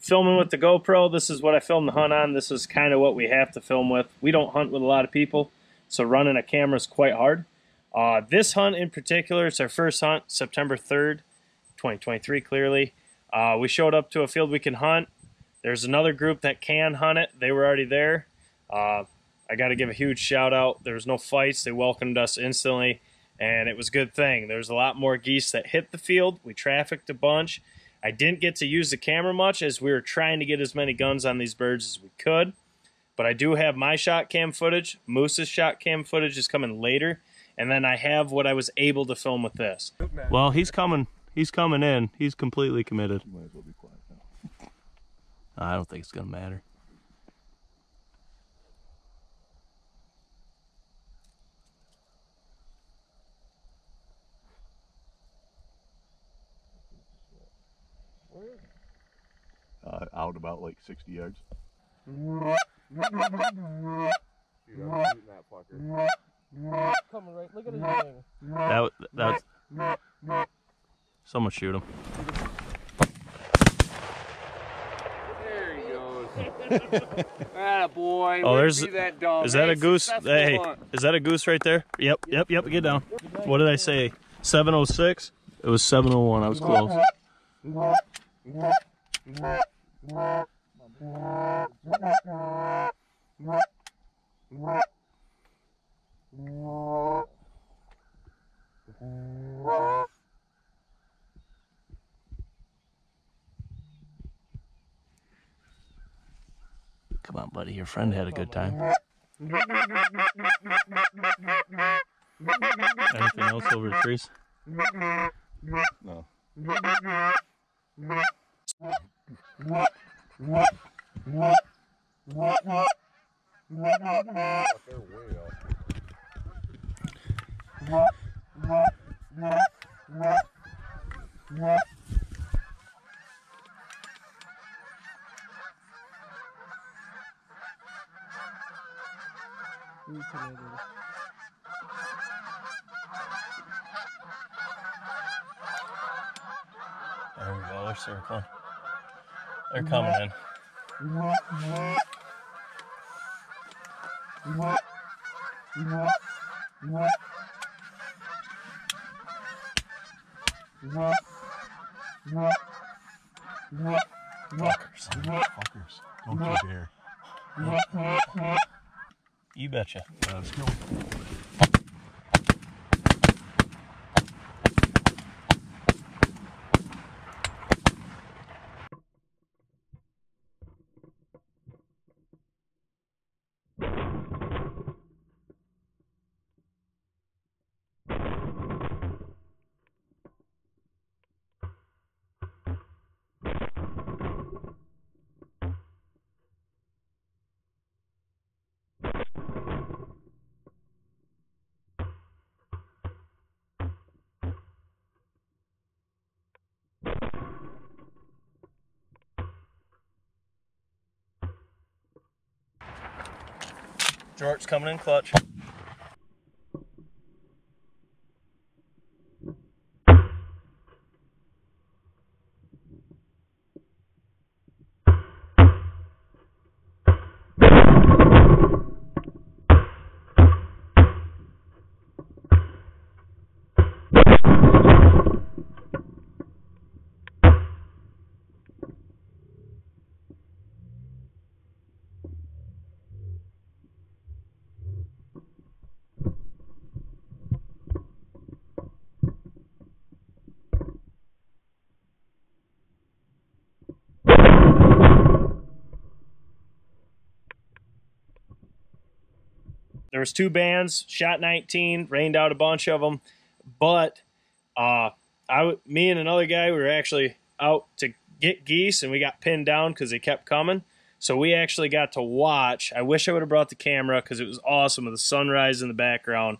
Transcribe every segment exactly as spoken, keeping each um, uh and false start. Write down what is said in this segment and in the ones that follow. filming with the GoPro, this is what I filmed the hunt on. This is kind of what we have to film with. We don't hunt with a lot of people, so running a camera is quite hard. Uh, this hunt in particular, it's our first hunt, September third, twenty twenty-three, clearly. Uh, we showed up to a field we can hunt. There's another group that can hunt it. They were already there. Uh, I got to give a huge shout out. There was no fights. They welcomed us instantly, and it was a good thing. There was a lot more geese that hit the field. We trafficked a bunch. I didn't get to use the camera much as we were trying to get as many guns on these birds as we could. But I do have my shot cam footage. Moose's shot cam footage is coming later. And then I have what I was able to film with this. Well, he's coming. He's coming in. He's completely committed. Might as well be quiet now. I don't think it's going to matter. Uh, out about like sixty yards. That, that's, someone shoot him. There he goes. Atta boy. Oh, there's, see that dog. Is that a goose? Hey, is that a goose right there? Yep, yep, yep. Get down. What did I say? seven oh six? It was seven oh one. I was close. Come on, buddy, your friend had a good time. Anything else over the trees? No. There we go, they're circling. They're coming in. Fuckers. Fuckers. Don't you dare. You betcha. Let's go. Jort's coming in clutch. There was two bands, shot nineteen, rained out a bunch of them, but uh, I, me and another guy, we were actually out to get geese, and we got pinned down because they kept coming, so we actually got to watch. I wish I would have brought the camera because it was awesome with the sunrise in the background,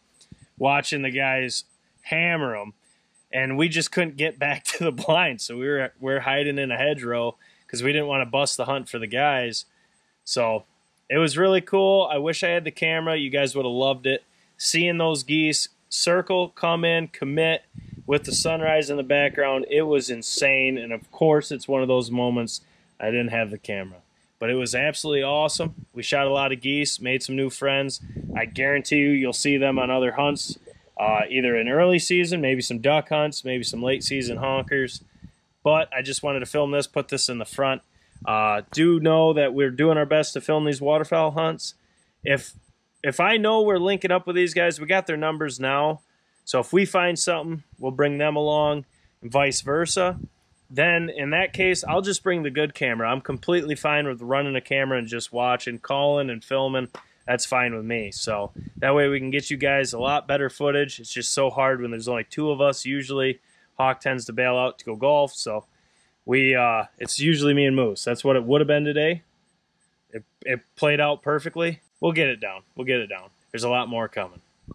watching the guys hammer them, and we just couldn't get back to the blind, so we were, we were hiding in a hedgerow because we didn't want to bust the hunt for the guys, so... It was really cool. I wish I had the camera. You guys would have loved it. Seeing those geese circle, come in, commit with the sunrise in the background, it was insane. And of course, it's one of those moments I didn't have the camera. But it was absolutely awesome. We shot a lot of geese, made some new friends. I guarantee you, you'll see them on other hunts, uh, either in early season, maybe some duck hunts, maybe some late season honkers. But I just wanted to film this, put this in the front. Uh, do know that we're doing our best to film these waterfowl hunts. If, if I know we're linking up with these guys, we got their numbers now. So if we find something, we'll bring them along and vice versa. Then, in that case, I'll just bring the good camera. I'm completely fine with running a camera and just watching, calling, and filming. That's fine with me. So, that way we can get you guys a lot better footage. It's just so hard when there's only two of us. Usually, Hawk tends to bail out to go golf. So, we uh, it's usually me and Moose. That's what it would have been today. It, it played out perfectly. We'll get it down. We'll get it down. There's a lot more coming.